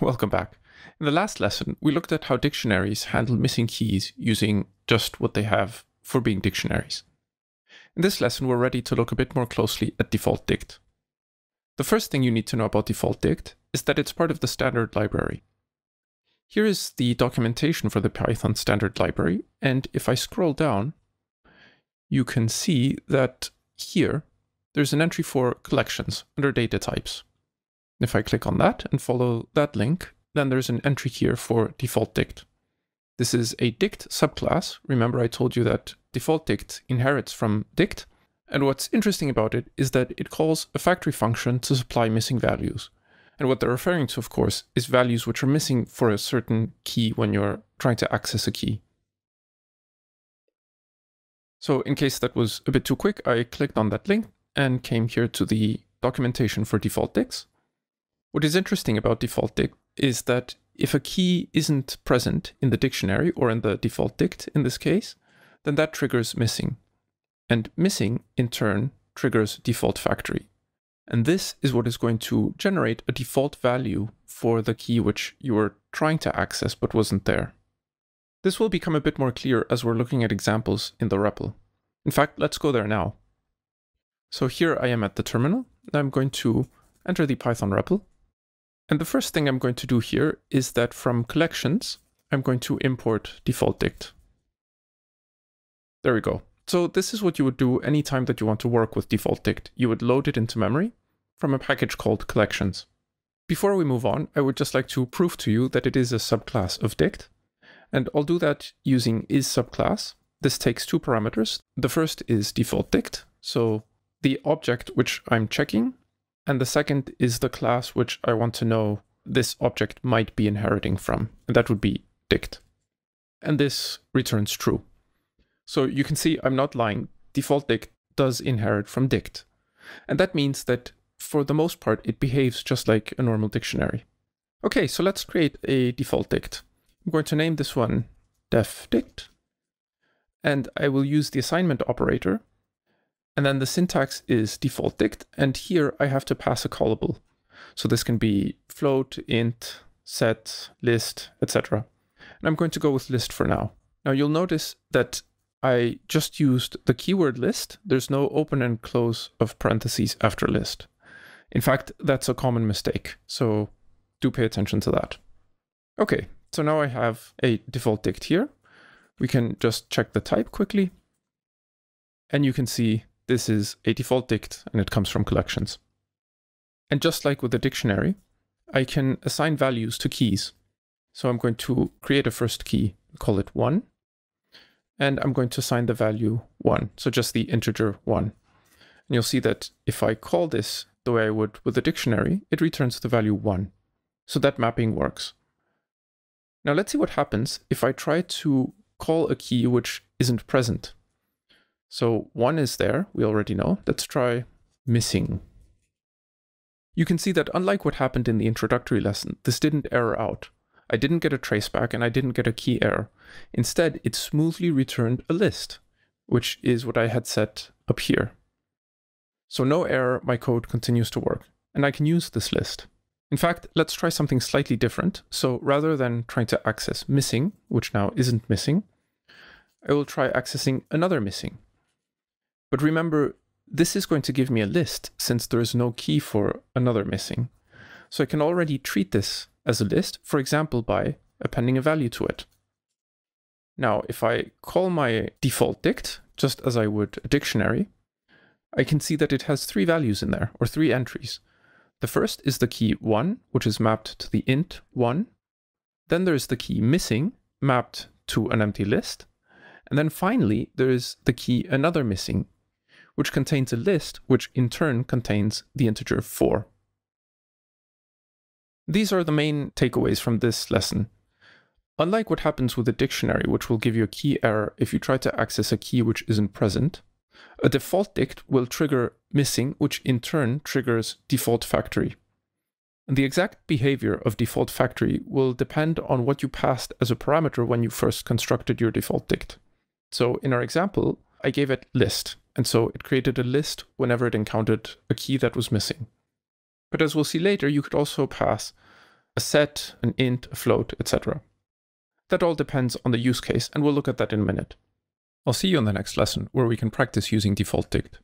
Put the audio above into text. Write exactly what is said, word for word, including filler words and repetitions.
Welcome back. In the last lesson, we looked at how dictionaries handle missing keys using just what they have for being dictionaries. In this lesson, we're ready to look a bit more closely at defaultdict. The first thing you need to know about defaultdict is that it's part of the standard library. Here is the documentation for the Python standard library, and if I scroll down, you can see that here there's an entry for collections under data types. If I click on that and follow that link, then there's an entry here for defaultdict. This is a dict subclass. Remember I told you that defaultdict inherits from dict. And what's interesting about it is that it calls a factory function to supply missing values. And what they're referring to, of course, is values which are missing for a certain key when you're trying to access a key. So in case that was a bit too quick, I clicked on that link and came here to the documentation for defaultdict. What is interesting about defaultdict is that if a key isn't present in the dictionary or in the defaultdict in this case, then that triggers missing. And missing in turn triggers default factory. And this is what is going to generate a default value for the key which you were trying to access but wasn't there. This will become a bit more clear as we're looking at examples in the R E P L. In fact, let's go there now. So here I am at the terminal, and I'm going to enter the Python R E P L. And the first thing I'm going to do here is that from collections, I'm going to import defaultdict. There we go. So this is what you would do anytime that you want to work with defaultdict. You would load it into memory from a package called collections. Before we move on, I would just like to prove to you that it is a subclass of dict. And I'll do that using is subclass. This takes two parameters. The first is defaultdict, so the object which I'm checking, and the second is the class which I want to know this object might be inheriting from, and that would be dict. And this returns true. So you can see I'm not lying, defaultdict does inherit from dict. And that means that for the most part, it behaves just like a normal dictionary. Okay, so let's create a defaultdict. I'm going to name this one defdict, and I will use the assignment operator. And then the syntax is defaultdict, and here I have to pass a callable. So this can be float, int, set, list, et cetera. And I'm going to go with list for now. Now you'll notice that I just used the keyword list. There's no open and close of parentheses after list. In fact, that's a common mistake. So do pay attention to that. Okay, so now I have a defaultdict here. We can just check the type quickly, and you can see this is a defaultdict, and it comes from collections. And just like with the dictionary, I can assign values to keys. So I'm going to create a first key, call it one, and I'm going to assign the value one, so just the integer one. And you'll see that if I call this the way I would with the dictionary, it returns the value one. So that mapping works. Now let's see what happens if I try to call a key which isn't present. So one is there, we already know. Let's try missing. You can see that unlike what happened in the introductory lesson, this didn't error out. I didn't get a traceback and I didn't get a key error. Instead, it smoothly returned a list, which is what I had set up here. So no error, my code continues to work, and I can use this list. In fact, let's try something slightly different. So rather than trying to access missing, which now isn't missing, I will try accessing another missing. But remember, this is going to give me a list since there is no key for another missing. So I can already treat this as a list, for example, by appending a value to it. Now, if I call my defaultdict, just as I would a dictionary, I can see that it has three values in there, or three entries. The first is the key one, which is mapped to the int one. Then there's the key missing, mapped to an empty list. And then finally, there is the key another missing, which contains a list, which in turn contains the integer four. These are the main takeaways from this lesson. Unlike what happens with a dictionary, which will give you a key error if you try to access a key which isn't present, a defaultdict will trigger missing, which in turn triggers default factory. And the exact behavior of default factory will depend on what you passed as a parameter when you first constructed your defaultdict. So in our example, I gave it list, and so it created a list whenever it encountered a key that was missing. But as we'll see later, you could also pass a set, an int, a float, et cetera. That all depends on the use case, and we'll look at that in a minute. I'll see you in the next lesson, where we can practice using default dict.